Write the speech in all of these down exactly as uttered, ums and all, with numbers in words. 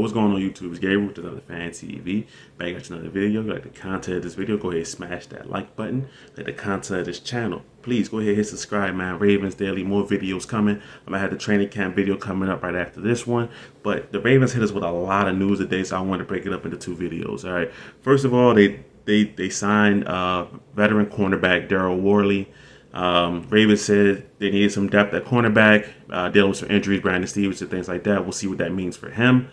what's going on YouTube? It's Gabriel with Just Another Fan T V. Back at another video. If you like the content of this video, go ahead and smash that like button. Like the content of this channel. Please go ahead and hit subscribe, man. Ravens Daily, more videos coming. I'm going to have the training camp video coming up right after this one. But the Ravens hit us with a lot of news today, so I wanted to break it up into two videos. All right. First of all, they they, they signed uh, veteran cornerback Darryl Worley. Um, Ravens said they needed some depth at cornerback, uh, dealing with some injuries, Brandon Stevenson, things like that. We'll see what that means for him.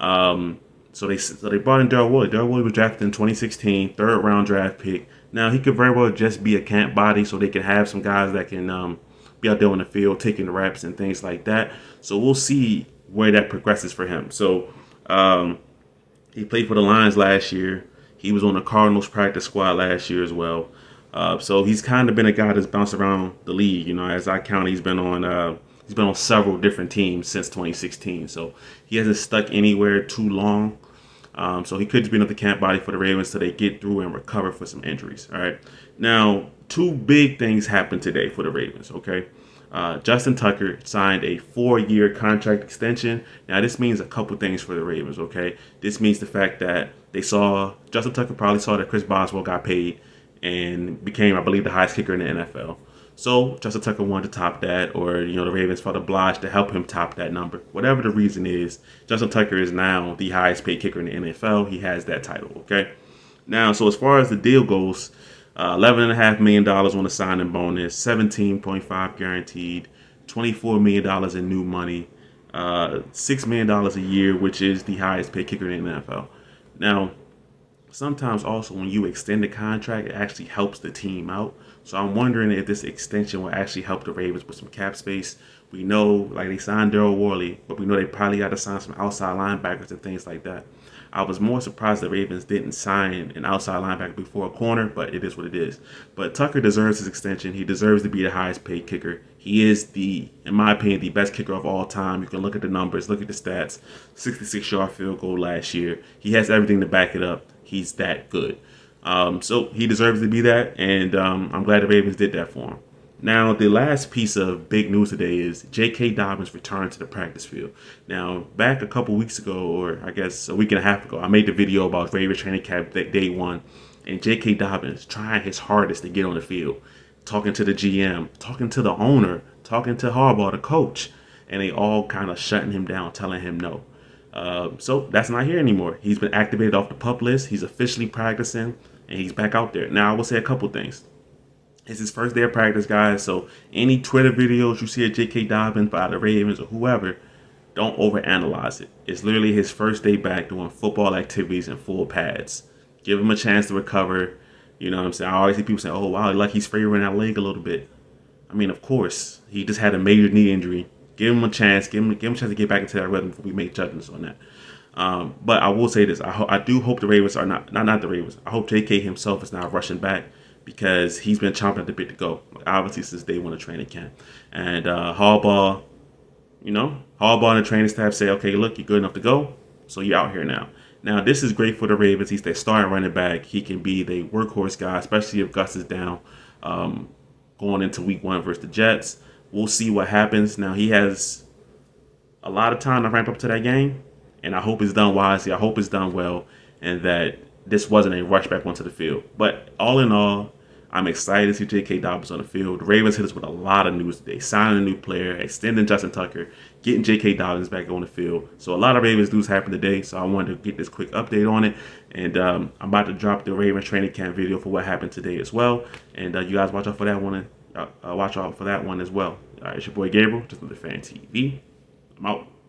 Um, so they so they brought in Darryl Worley. Darryl Worley was drafted in twenty sixteen, third round draft pick. Now he could very well just be a camp body, so they can have some guys that can um, be out there on the field taking the reps and things like that. So we'll see where that progresses for him. So um, he played for the Lions last year. He was on the Cardinals practice squad last year as well. Uh, so he's kind of been a guy that's bounced around the league, you know. As I count, he's been on uh, he's been on several different teams since twenty sixteen. So he hasn't stuck anywhere too long. Um, so he could just be another camp body for the Ravens till they get through and recover for some injuries. All right. Now, two big things happened today for the Ravens. Okay, uh, Justin Tucker signed a four-year contract extension. Now this means a couple things for the Ravens. Okay, this means the fact that they saw Justin Tucker probably saw that Chris Boswell got paid and became, I believe, the highest kicker in the N F L. So Justin Tucker wanted to top that, or, you know, the Ravens felt obliged to help him top that number. Whatever the reason is, Justin Tucker is now the highest paid kicker in the N F L. He has that title, okay? Now, so as far as the deal goes, uh, eleven point five million dollars on the signing bonus, seventeen point five million dollars guaranteed, twenty-four million dollars in new money, uh, six million dollars a year, which is the highest paid kicker in the N F L. Now, sometimes also when you extend the contract, it actually helps the team out. So I'm wondering if this extension will actually help the Ravens with some cap space. We know, like, they signed Darryl Worley, but we know they probably got to sign some outside linebackers and things like that. I was more surprised the Ravens didn't sign an outside linebacker before a corner, but it is what it is. But Tucker deserves his extension. He deserves to be the highest paid kicker. He is, the, in my opinion, the best kicker of all time. You can look at the numbers, look at the stats. sixty-six yard field goal last year. He has everything to back it up. He's that good. Um, so he deserves to be that, and um, I'm glad the Ravens did that for him. Now, the last piece of big news today is J K Dobbins returned to the practice field. Now, back a couple weeks ago, or I guess a week and a half ago, I made the video about Ravens training camp day one, and J K Dobbins trying his hardest to get on the field, talking to the G M, talking to the owner, talking to Harbaugh, the coach, and they all kind of shutting him down, telling him no. Uh, so that's not here anymore. He's been activated off the PUP list. He's officially practicing, and he's back out there. Now, I will say a couple things. It's his first day of practice, guys. So any Twitter videos you see at J K Dobbins by the Ravens or whoever, don't overanalyze it. It's literally his first day back doing football activities in full pads. Give him a chance to recover. You know what I'm saying? I always see people say, oh, wow, like he's favoring that leg a little bit. I mean, of course, he just had a major knee injury. Give him a chance. Give him, give him a chance to get back into that rhythm before we make judgments on that. Um, but I will say this. I, I do hope the Ravens are not, not, not the Ravens. I hope J K himself is not rushing back, because he's been chomping at the bit to go, obviously, since day one of training camp. And uh, Harbaugh, you know, Harbaugh and the training staff say, okay, look, you're good enough to go, so you're out here now. Now, this is great for the Ravens. He's their starting running back. He can be the workhorse guy, especially if Gus is down um, going into week one versus the Jets. We'll see what happens. Now, he has a lot of time to ramp up to that game, and I hope it's done wisely. I hope it's done well, and that this wasn't a rush back onto the field. But all in all, I'm excited to see J K Dobbins on the field. The Ravens hit us with a lot of news today. Signing a new player, extending Justin Tucker, getting J K Dobbins back on the field. So a lot of Ravens news happened today, so I wanted to get this quick update on it. And um, I'm about to drop the Ravens training camp video for what happened today as well. And uh, you guys watch out for that one. Uh, watch out for that one as well. All right, it's your boy Gabriel, Just Another Fan T V. I'm out.